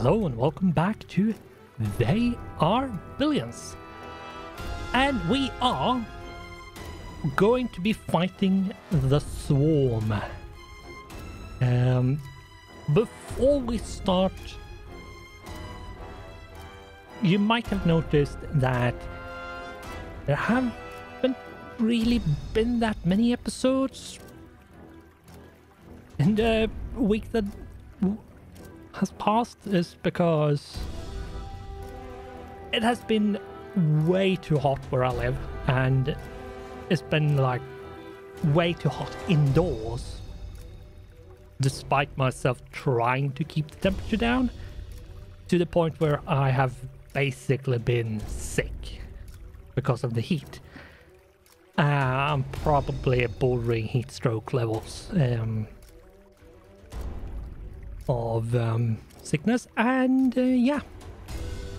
Hello and welcome back to They Are Billions. And we are going to be fighting the Swarm. Before we start, you might have noticed that there haven't really been that many episodes in the week that has passed, is because it has been way too hot where I live, and it's been like way too hot indoors despite myself trying to keep the temperature down, to the point where I have basically been sick because of the heat. I'm probably bordering heat stroke levels of sickness, and yeah,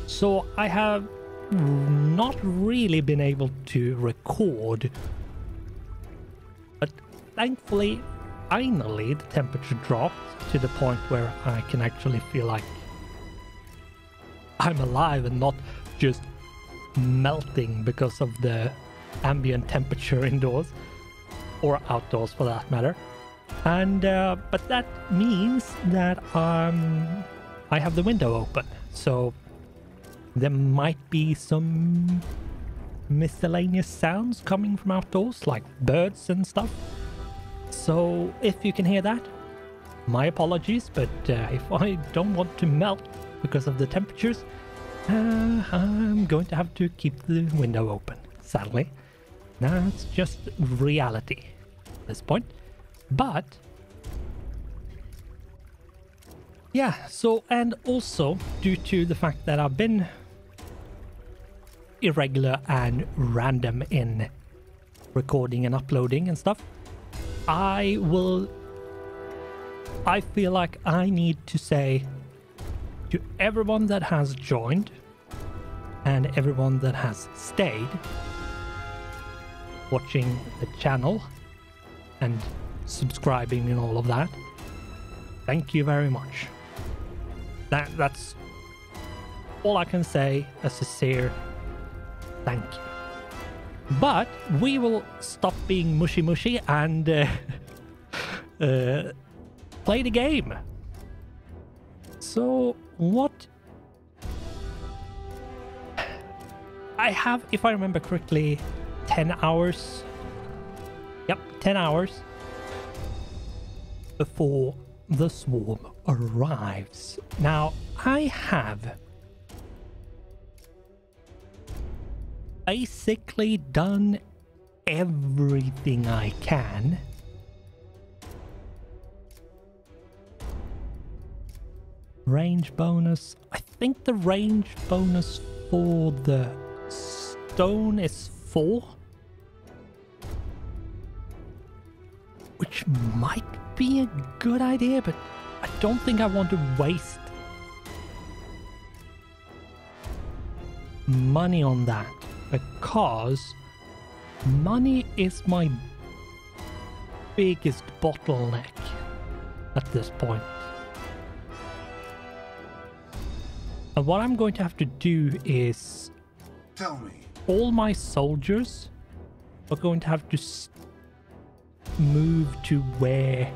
so I have not really been able to record, but thankfully finally the temperature dropped to the point where I can actually feel like I'm alive and not just melting because of the ambient temperature indoors, or outdoors for that matter. And but that means that I have the window open, so there might be some miscellaneous sounds coming from outdoors, like birds and stuff. So if you can hear that, my apologies, but if I don't want to melt because of the temperatures, I'm going to have to keep the window open, sadly. That's just reality at this point. But yeah, so, and also due to the fact that I've been irregular and random in recording and uploading and stuff, I feel like I need to say to everyone that has joined and everyone that has stayed watching the channel and subscribing and all of that, thank you very much. That's all I can say, a sincere thank you. But we will stop being mushy and play the game. So what I have, if I remember correctly, 10 hours. Yep, 10 hours before the Swarm arrives. Now, I have basically done everything I can range bonus. I think the range bonus for the stone is 4, which might be a good idea, but I don't think I want to waste money on that, because money is my biggest bottleneck at this point. And what I'm going to have to do is, tell me, all my soldiers are going to have to move to where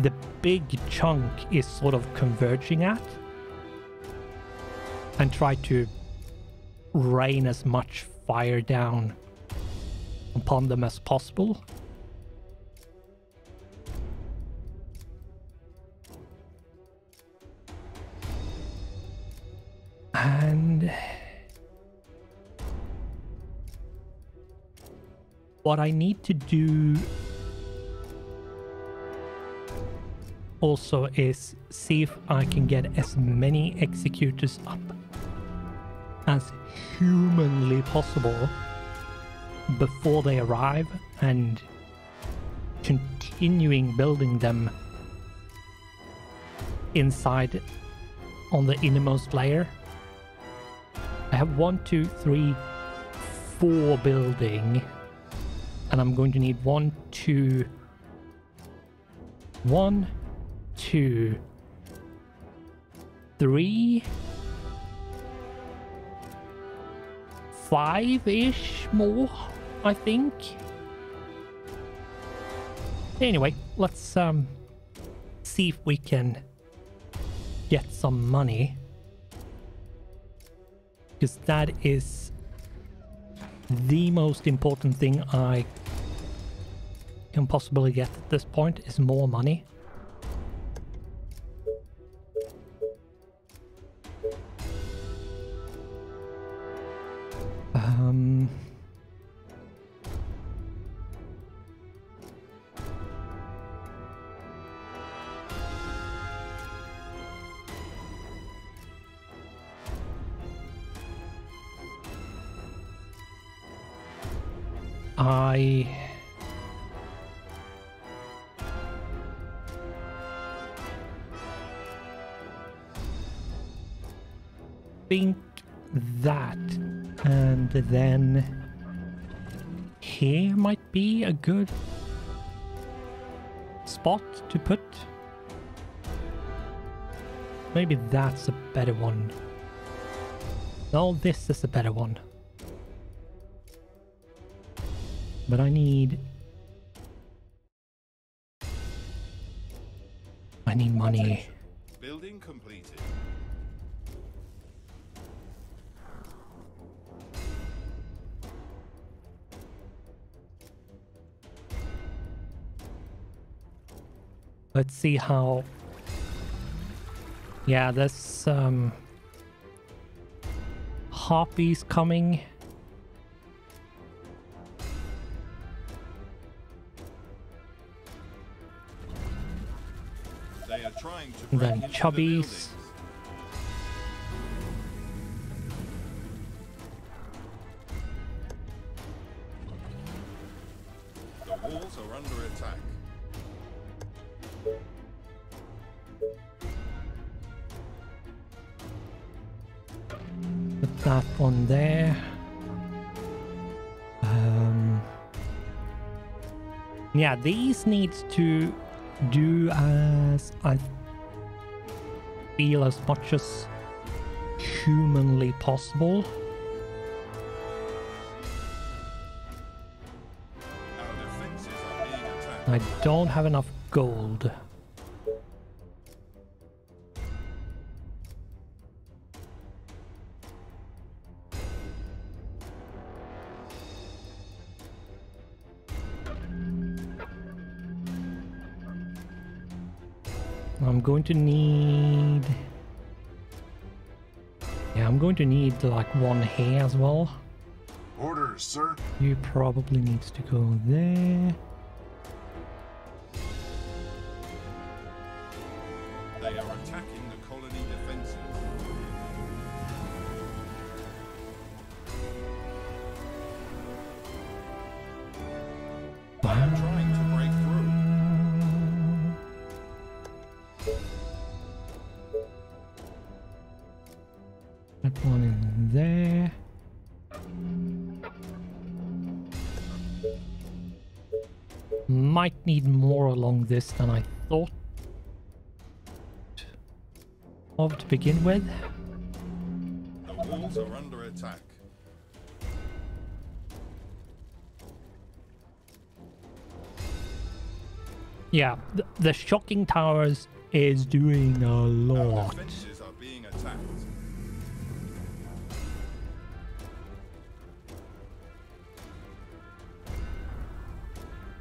the big chunk is sort of converging at, and try to rain as much fire down upon them as possible. And what I need to do also is see if I can get as many executors up as humanly possible before they arrive, and continuing building them inside on the innermost layer. I have 1, 2, 3, 4 building. And I'm going to need 1, 2, 5-ish more, I think. Anyway, let's see if we can get some money, because that is the most important thing I can possibly get at this point, is more money. I think that, and then here might be a good spot to put. Maybe that's a better one. No, this is a better one. But I need money. Building completed. Let's see how. Yeah, there's harpies coming. And then chubbies. The walls are under attack. Put that one there. Yeah, these need to do as I feel as much as humanly possible. I don't have enough gold. I'm going to need like one here as well. Orders, sir. You probably need to go there. They are attacking the colony defenses. They are trying to break through. That one in there. Might need more along this than I thought of to begin with. The walls are under attack. Yeah, the shocking towers is doing a lot. Defenses are being attacked.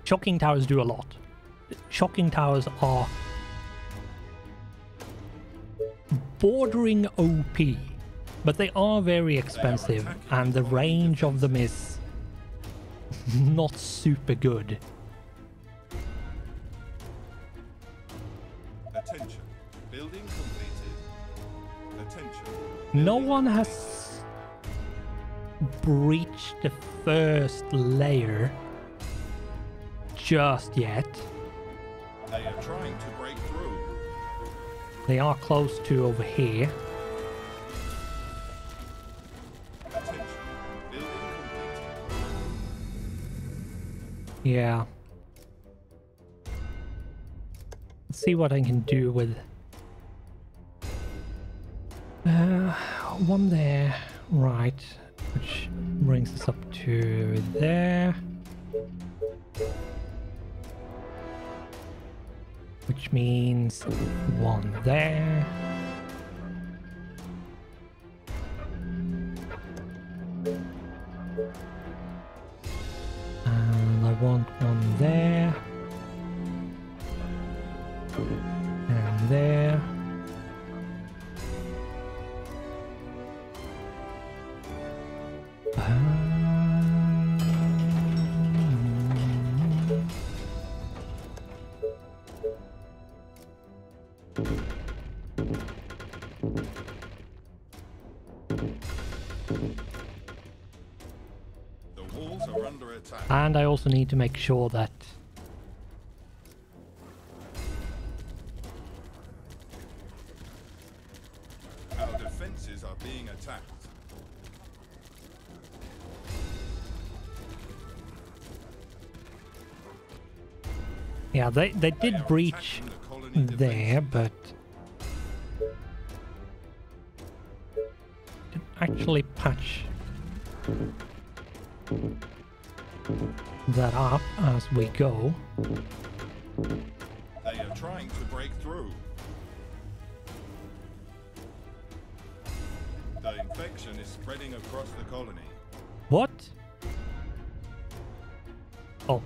Shocking towers do a lot. Shocking towers are bordering OP, but they are very expensive, and the range of them is not super good. Attention. Building completed. Attention. Building. No one has breached the first layer just yet. They are trying to break through. They are close to over here. Attention. Building completed. Yeah. Let's see what I can do with One there, right, which brings us up to there, which means one there. And I want one there. And there. And I also need to make sure that our defenses are being attacked. Yeah, they did breach there, but didn't actually patch that up as we go. They are trying to break through. The infection is spreading across the colony. What? Oh.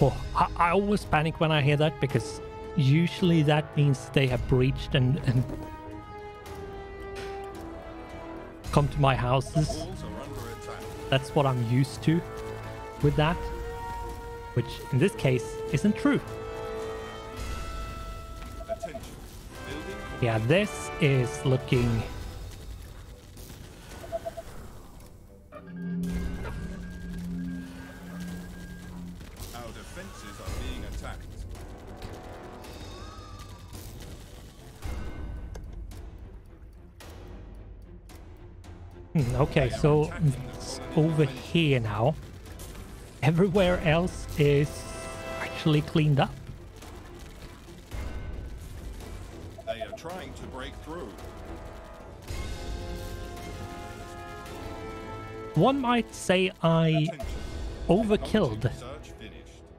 Oh, I always panic when I hear that, because usually that means they have breached and come to my houses. That's what I'm used to with that, which in this case isn't true. Yeah, this is looking our defenses are being attacked. Okay, so over here now, everywhere else is actually cleaned up. They are trying to break through. One might say I overkilled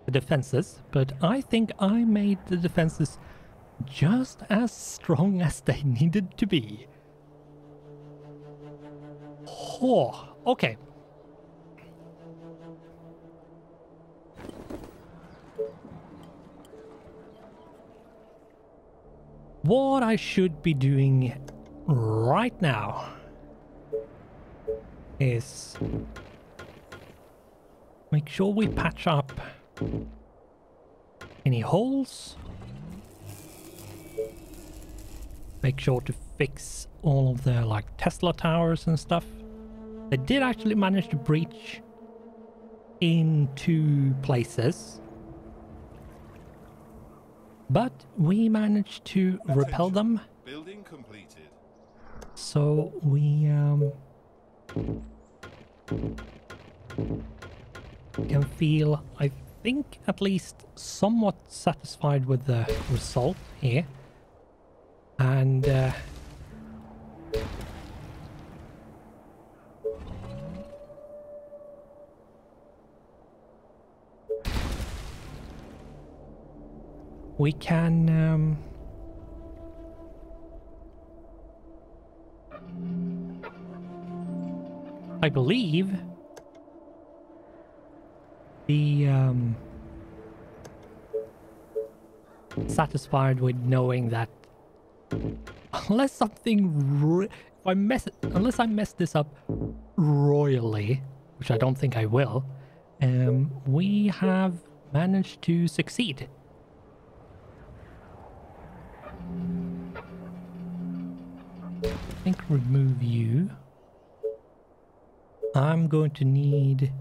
the defenses, but I think I made the defenses just as strong as they needed to be. Oh, okay. What I should be doing right now is make sure we patch up any holes. Make sure to fix all of the like Tesla towers and stuff. They did actually manage to breach into places, but we managed to repel them. Building completed. So we can feel, I think, at least somewhat satisfied with the result here. And we can I believe be satisfied with knowing that unless unless I mess this up royally, which I don't think I will, we have managed to succeed. I think remove you. I'm going to need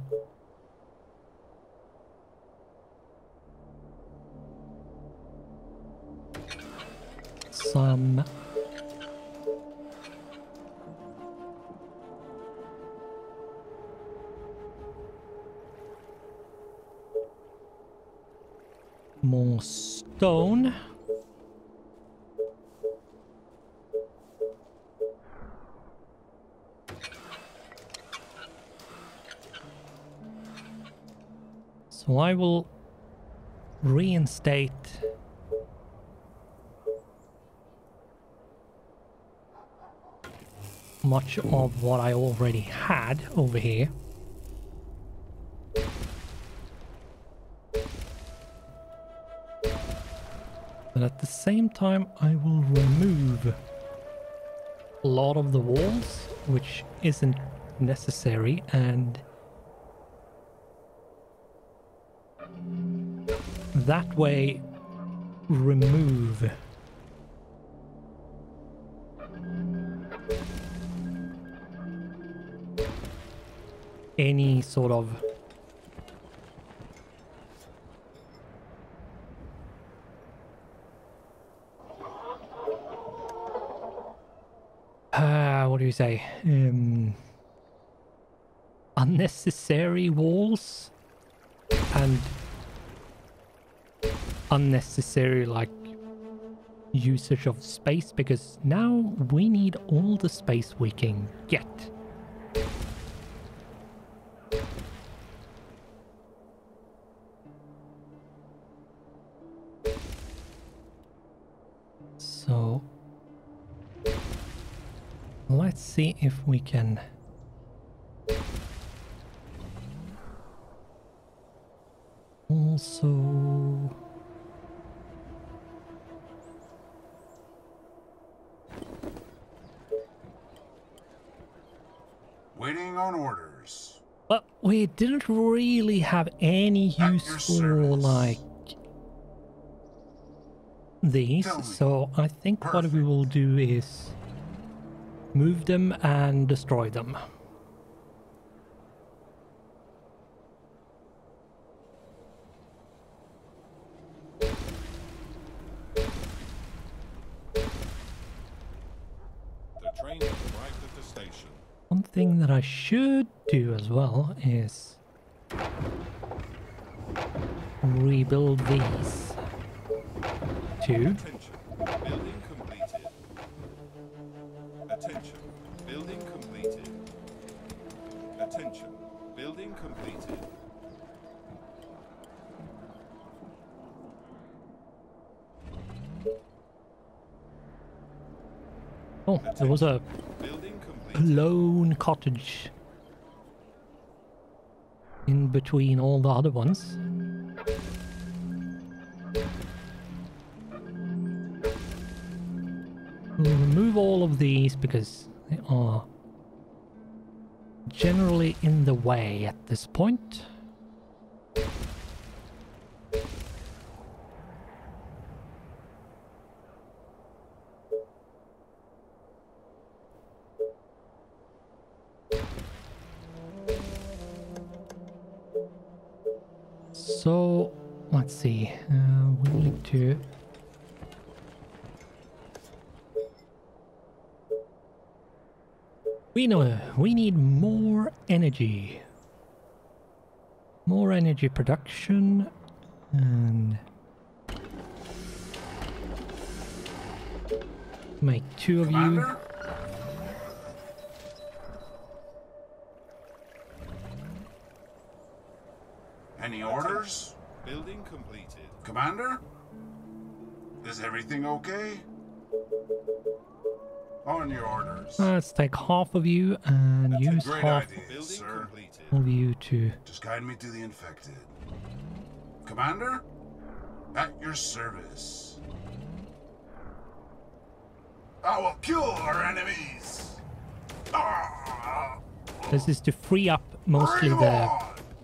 some more stone. So I will reinstate much of what I already had over here. But at the same time, I will remove a lot of the walls, which isn't necessary, and that way remove any sort of what do you say, unnecessary walls and unnecessary like usage of space, because now we need all the space we can get. So let's see if we can also waiting on orders. But we didn't really have any use for like these, so I think what we will do is move them and destroy them. One thing that I should do as well is rebuild these two. Attention, building completed. Attention, building completed. Oh, there was a lone cottage in between all the other ones. We'll remove all of these because they are generally in the way at this point. So let's see, we need to we need more energy. More energy production, and make two of you. Any orders? Building completed. Commander? Is everything okay? On your orders. Let's take half of you and that's use half of you to... Just guide me to the infected. Commander? At your service. I will kill our enemies! Ah! This is to free up mostly the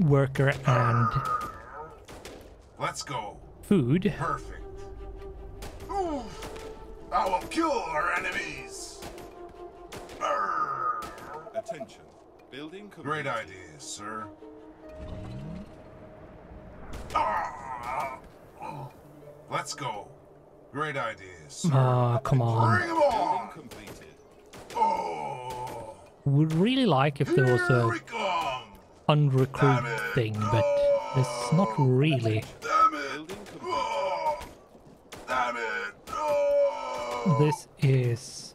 worker and let's go food. Perfect. Oof. I will kill our enemies. Arr. Attention, building complete. Great idea, sir. Ah. Oh. Let's go. Great idea, sir. Ah, come on. Bring them on. Building completed. Oh. Would really like if there was a unrecruit thing, but it's not really. This is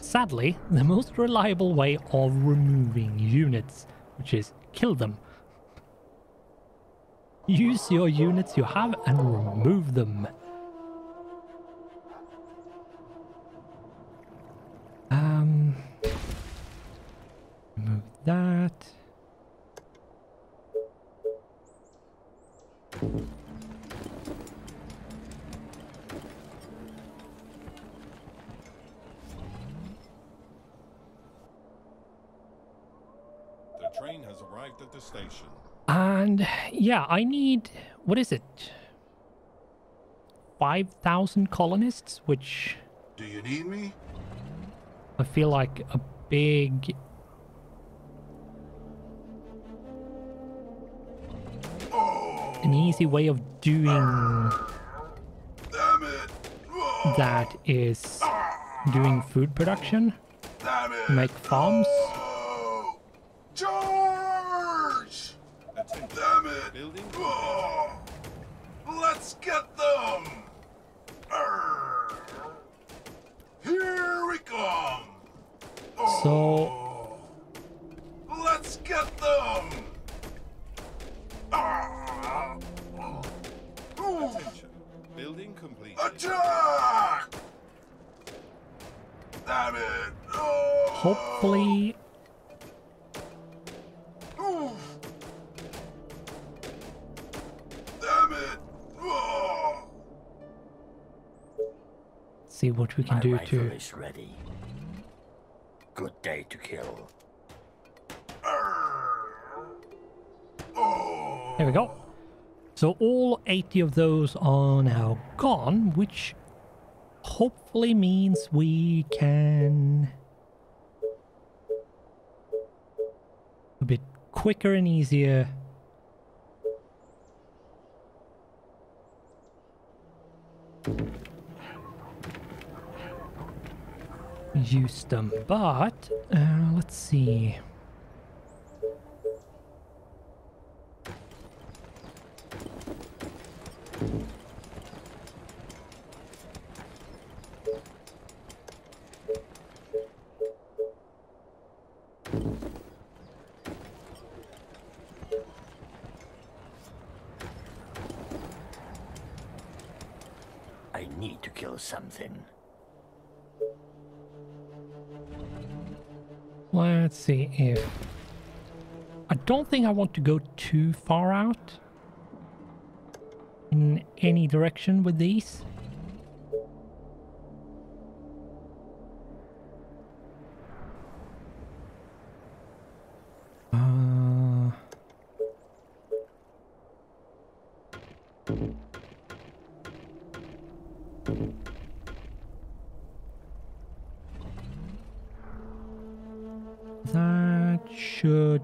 sadly the most reliable way of removing units, which is kill them. Use your units you have and remove them. Remove that. The train has arrived at the station. And yeah, I need, what is it? 5,000 colonists, which... Do you need me? I feel like a big... Oh. An easy way of doing... Damn it. Oh. That is doing food production. Damn it. Make farms. Oh. George! Damn it. Building. Oh. Let's get them! Here we come! So let's get them. Attention. Building complete. Attack! Damn it! Oh. Hopefully. Oof. Damn it! Oh. See what we can do to. Is ready. Good day to kill. There we go. So all 80 of those are now gone, which hopefully means we can a bit quicker and easier use them, but let's see. I need to kill something. Let's see if... I don't think I want to go too far out in any direction with these.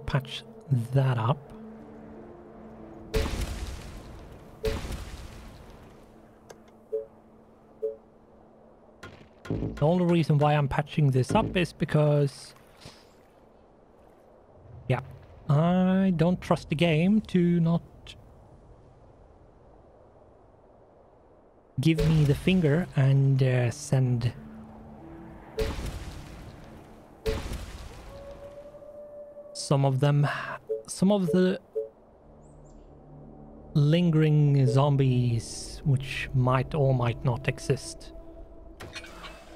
Patch that up. The only reason why I'm patching this up is because, yeah, I don't trust the game to not give me the finger and send some of the lingering zombies, which might or might not exist,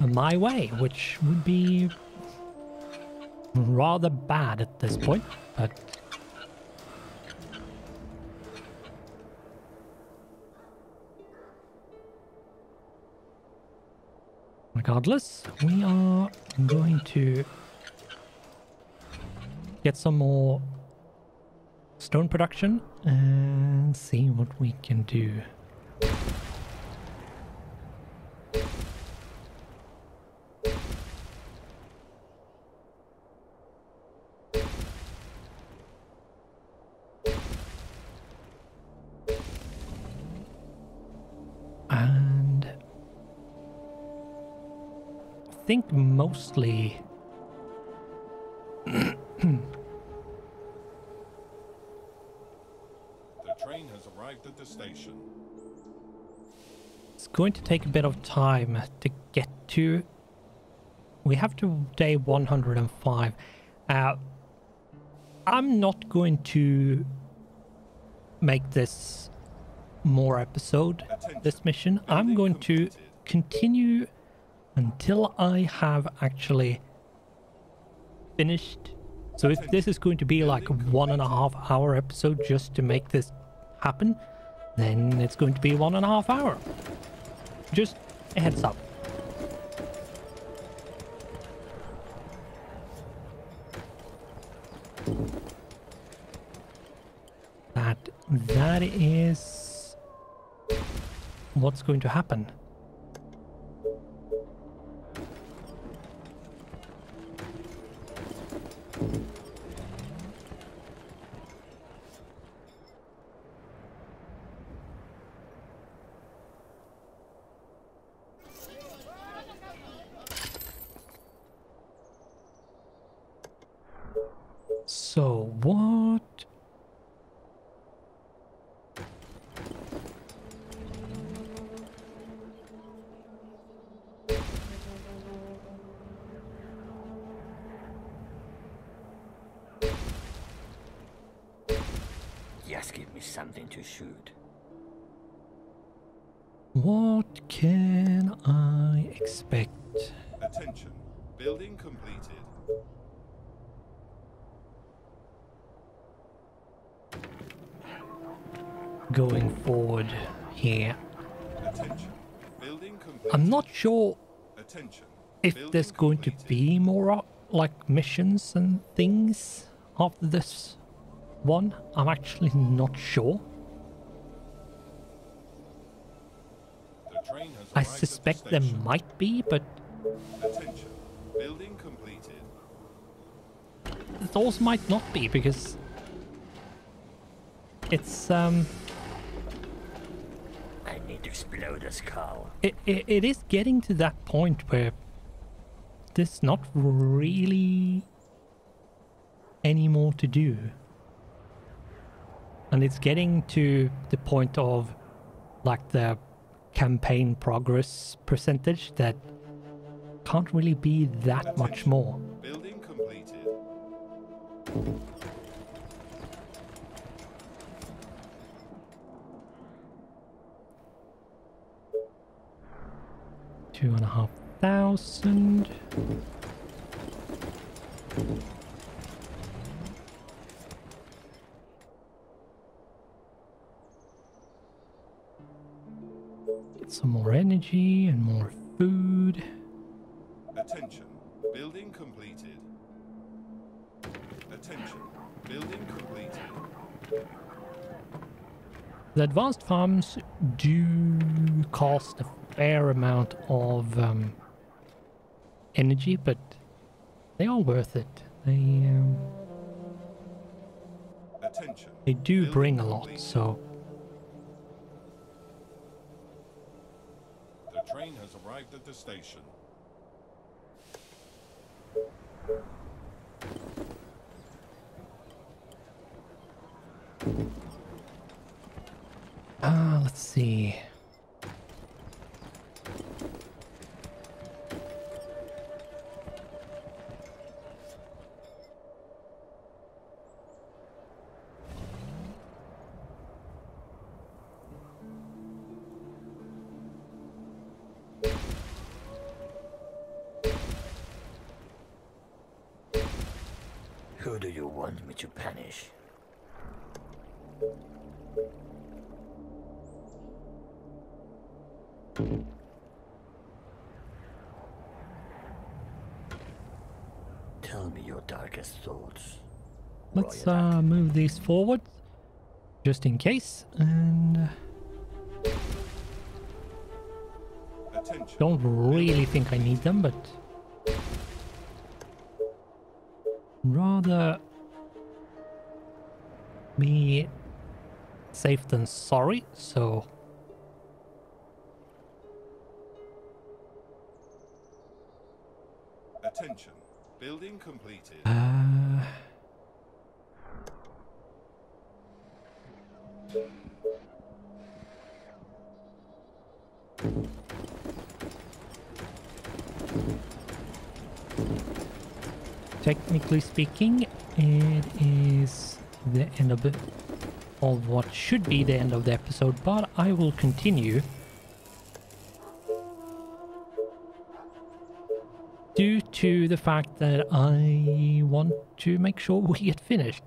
my way, which would be rather bad at this point, but regardless, we are going to get some more stone production and see what we can do. And I think mostly at the station. It's going to take a bit of time to get to. We have to day 105. I'm not going to make this more episode, this mission. I'm going to continue until I have actually finished. So if this is going to be like a 1.5 hour episode just to make this happen, then it's going to be 1.5 hours. Just a heads up. That is what's going to happen. So what? Something to shoot. What can I expect? Attention. Building completed. Going forward here. Attention. Building completed. I'm not sure Attention. If Building there's going completed. To be more like missions and things after this. One, I'm actually not sure. I suspect there might be, but Attention. Building completed. Those might not be because it's I need to explode this car. It is getting to that point where there's not really any more to do. And it's getting to the point of like the campaign progress percentage that can't really be that Attention. Much more. Building completed. Two and a half thousand. Some more energy and more food. Attention, building completed. Attention, building completed. The advanced farms do cost a fair amount of energy, but they are worth it. They do bring a lot, so. Arrived at the station. Let's see. Who do you want me to punish? Tell me your darkest thoughts. Let's move these forward, just in case, and Attention. Don't really think I need them, but. Rather be safe than sorry, so Attention. Building completed. Technically speaking, It is the end of what should be the end of the episode, but I will continue due to the fact that I want to make sure we get finished.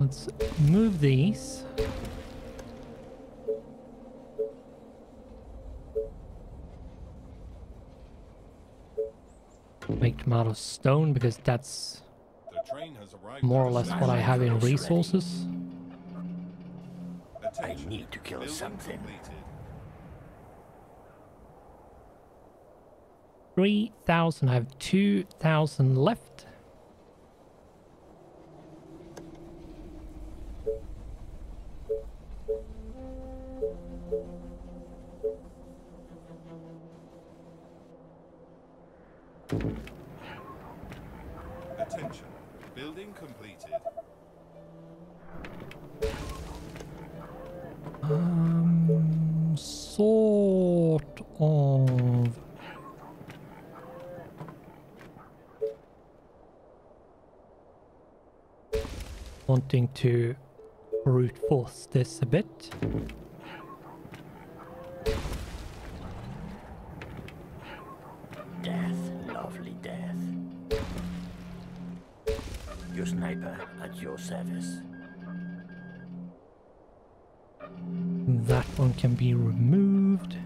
Let's move these. Make them out of stone because that's more or less what I have in resources. I need to kill something. 3,000. I have 2,000 left. Attention, building completed. Sort of. Wanting to brute force this a bit. Sniper at your service. That one can be removed.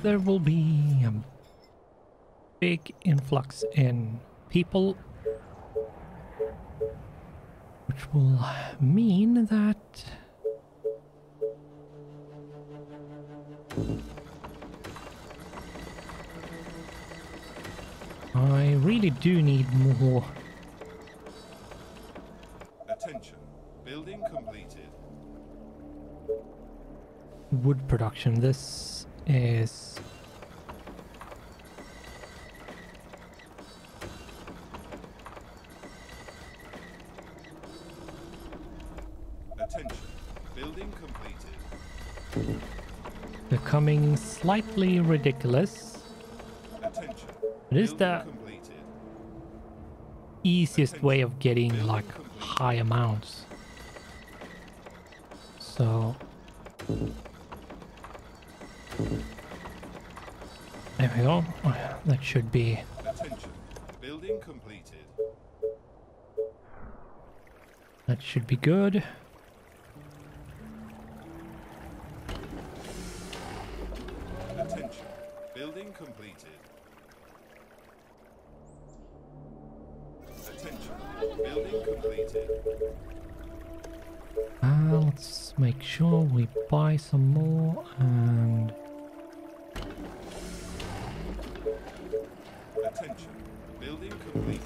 There will be a big influx in people, which will mean that I really do need more. Attention, building completed. Wood production. This is becoming slightly ridiculous. Attention. It is the easiest way of getting like high amounts. So there we go. That should be. Attention. Building completed. That should be good. Attention. Building completed. Attention. Building completed. Let's make sure we buy some more and. Attention, building completed.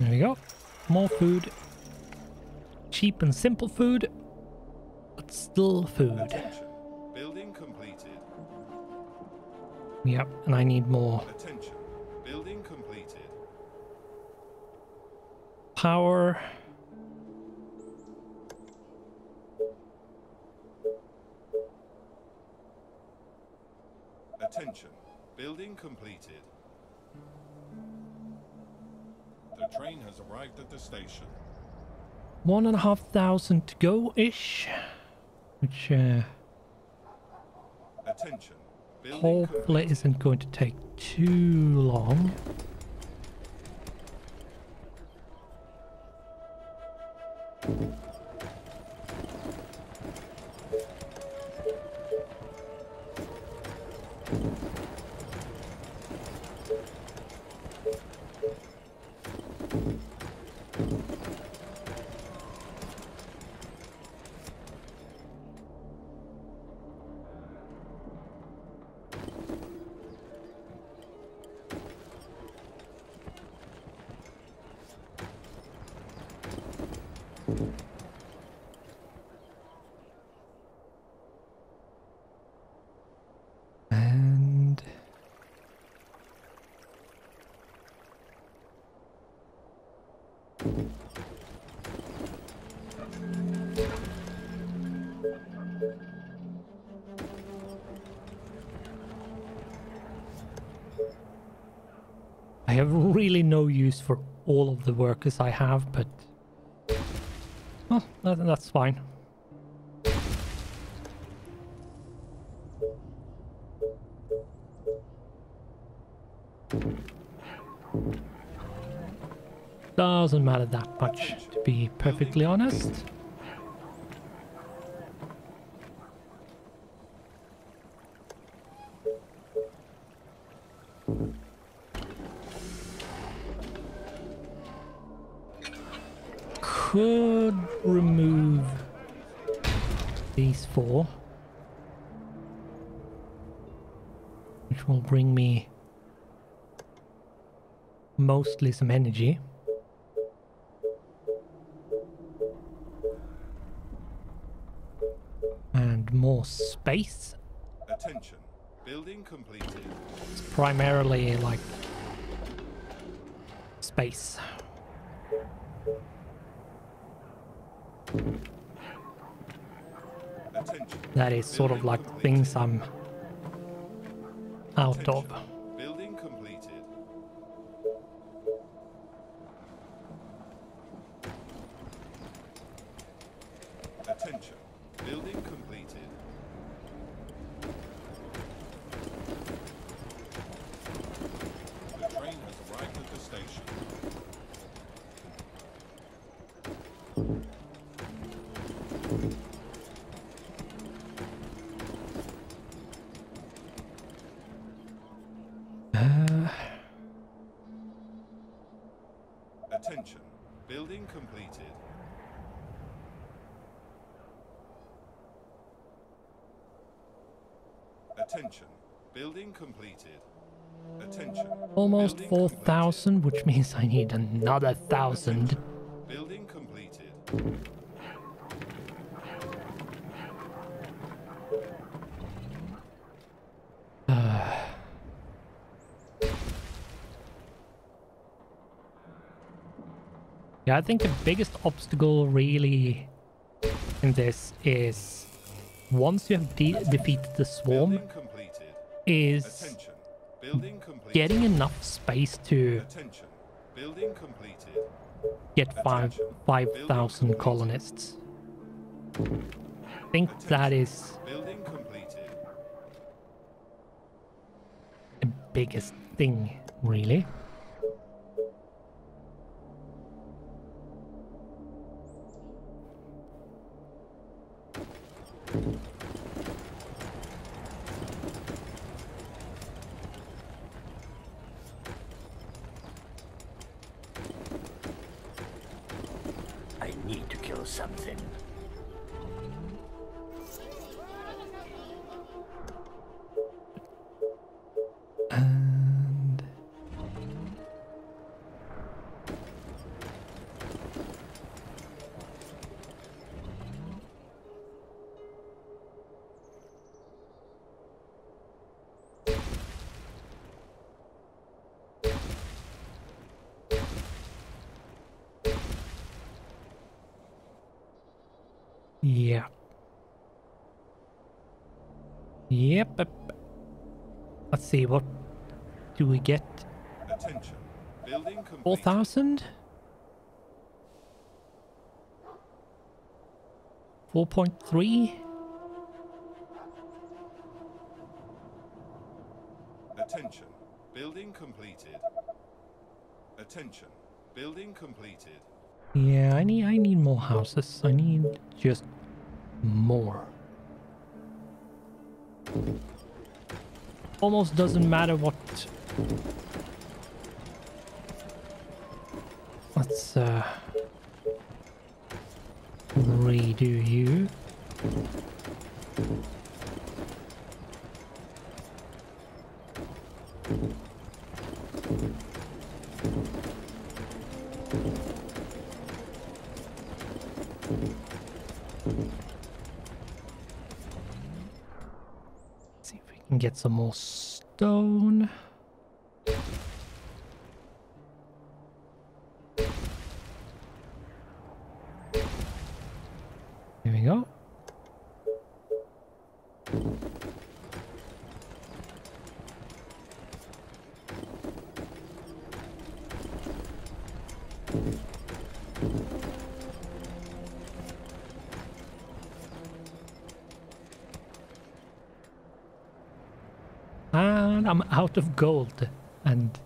There we go. More food. Cheap and simple food, but still food. Attention. Building completed. Yep, and I need more. Attention. Building completed. Power. Attention. Building completed. The train has arrived at the station. 1,500 to go-ish. Which, attention. Hopefully isn't going to take too long. I have really no use for all of the workers I have, but well, that's fine. Doesn't matter that much, to be perfectly honest. Could remove these four, which will bring me mostly some energy. More space. Attention. Building completed. It's primarily like space. Attention. That is sort of like completed. Things I'm out Attention. Of. Building completed. Attention. Building completed. The train has arrived at the station. Attention. Building completed. Attention. Building completed. Attention. Almost 4,000, which means I need another 1,000. Building completed. Yeah, I think the biggest obstacle really in this is once you have defeated the swarm, is getting enough space to get 5,000 colonists. I think that is the biggest thing, really. I need to kill something. Yeah. Yep. Let's see what do we get? 4,000? 4.3? Attention. Building completed. Attention. Building completed. Yeah, I need more houses. I need just more. Almost doesn't matter what. Let's redo you. Get some more stone. Here we go. I'm out of gold and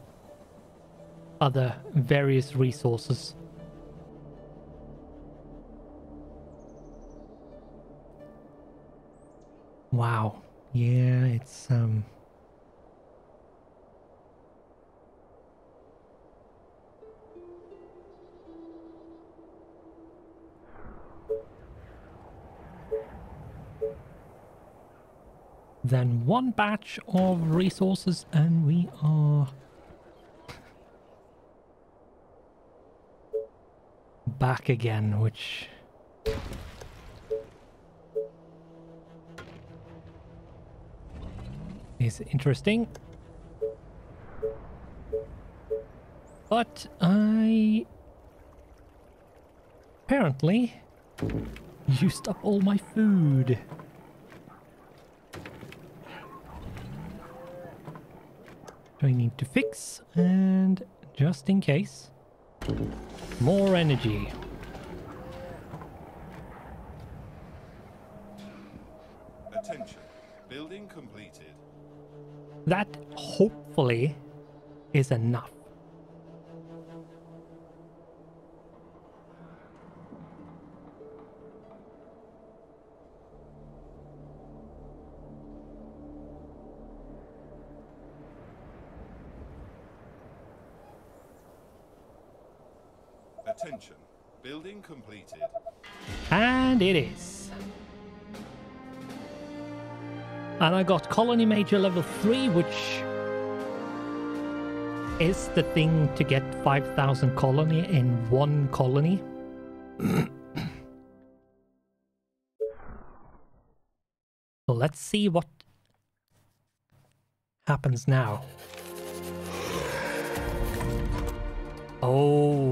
other various resources. Wow. Yeah, it's then one batch of resources and we are back again, which is interesting. But I apparently used up all my food. I need to fix, and just in case, more energy. Attention. Building completed. That hopefully is enough. Attention. Building completed. And it is. And I got Colony Major level 3, which is the thing to get 5,000 colony in one colony. So let's see what happens now. Oh.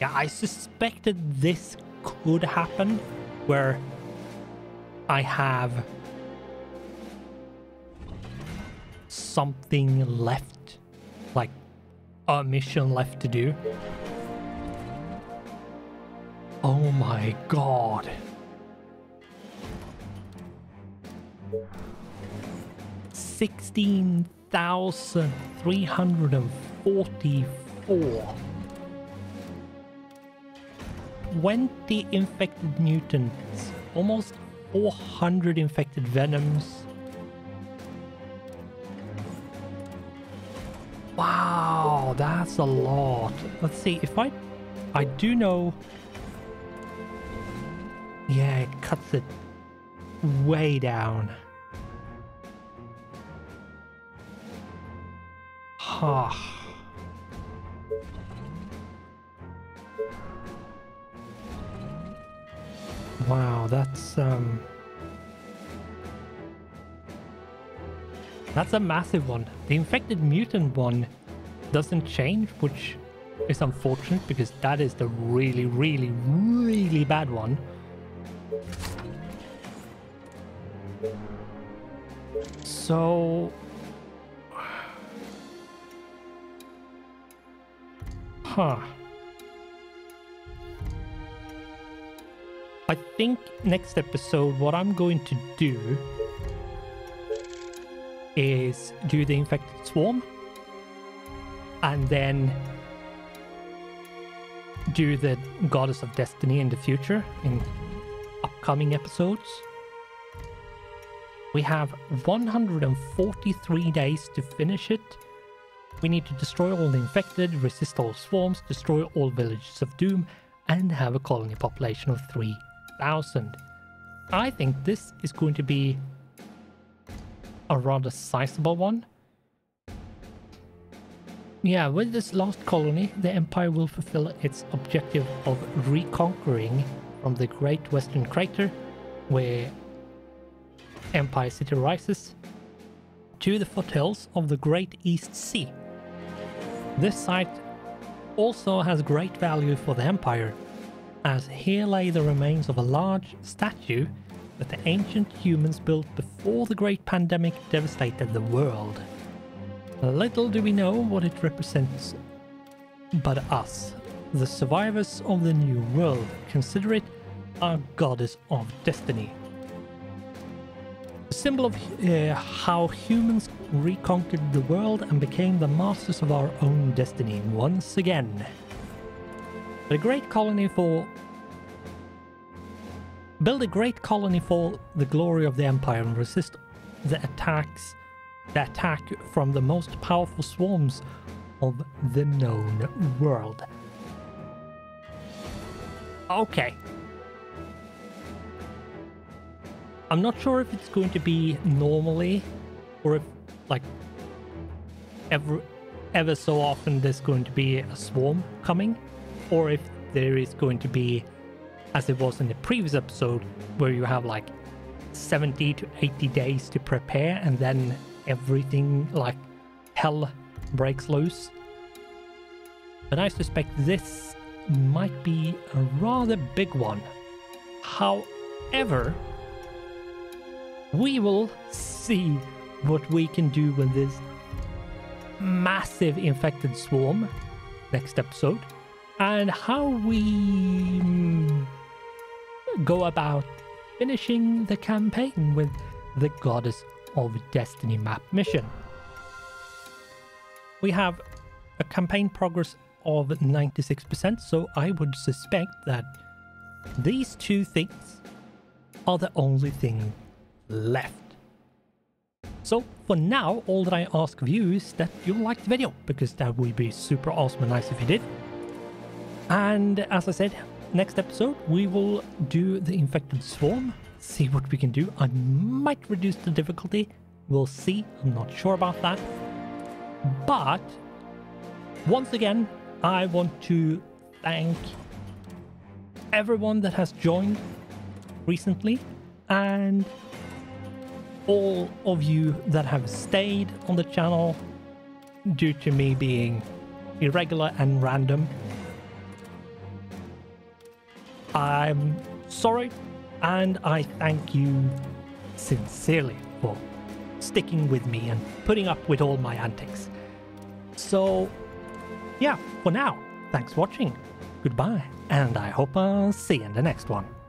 Yeah, I suspected this could happen, where I have something left, like a mission left to do. Oh my god. $16,344. 20 infected mutants, almost 400 infected venoms. Wow, that's a lot. Let's see if I do know. Yeah, it cuts it way down. Ha. Wow, that's a massive one. The infected mutant one doesn't change, which is unfortunate because that is the really, really, really bad one. So Huh. I think next episode what I'm going to do is do the infected swarm and then do the Goddess of Destiny in the future in upcoming episodes. We have 143 days to finish it. We need to destroy all the infected, resist all swarms, destroy all villages of doom, and have a colony population of 3,000. I think this is going to be a rather sizable one. Yeah, with this last colony, the Empire will fulfill its objective of reconquering from the Great Western Crater, where Empire City rises, to the foothills of the Great East Sea. This site also has great value for the Empire, as here lay the remains of a large statue that the ancient humans built before the great pandemic devastated the world. Little do we know what it represents but us, the survivors of the new world, consider it our Goddess of Destiny. A symbol of how humans reconquered the world and became the masters of our own destiny once again. Build a great colony for the glory of the Empire and resist the attack from the most powerful swarms of the known world. Okay. I'm not sure if it's going to be normally or if, like, ever so often there's going to be a swarm coming, or if there is going to be, as it was in the previous episode, where you have like 70 to 80 days to prepare and then everything, like, hell breaks loose. But I suspect this might be a rather big one. However, we will see what we can do with this massive infected swarm next episode, and how we go about finishing the campaign with the Goddess of Destiny map mission. We have a campaign progress of 96%, so I would suspect that these two things are the only thing left. So for now, all that I ask of you is that you like the video, because that would be super awesome and nice if you did. And as I said, next episode we will do the infected swarm, see what we can do. I might reduce the difficulty, we'll see, I'm not sure about that. But once again, I want to thank everyone that has joined recently, and all of you that have stayed on the channel due to me being irregular and random. I'm sorry, and I thank you sincerely for sticking with me and putting up with all my antics. So yeah, for now, thanks for watching, goodbye, and I hope I'll see you in the next one.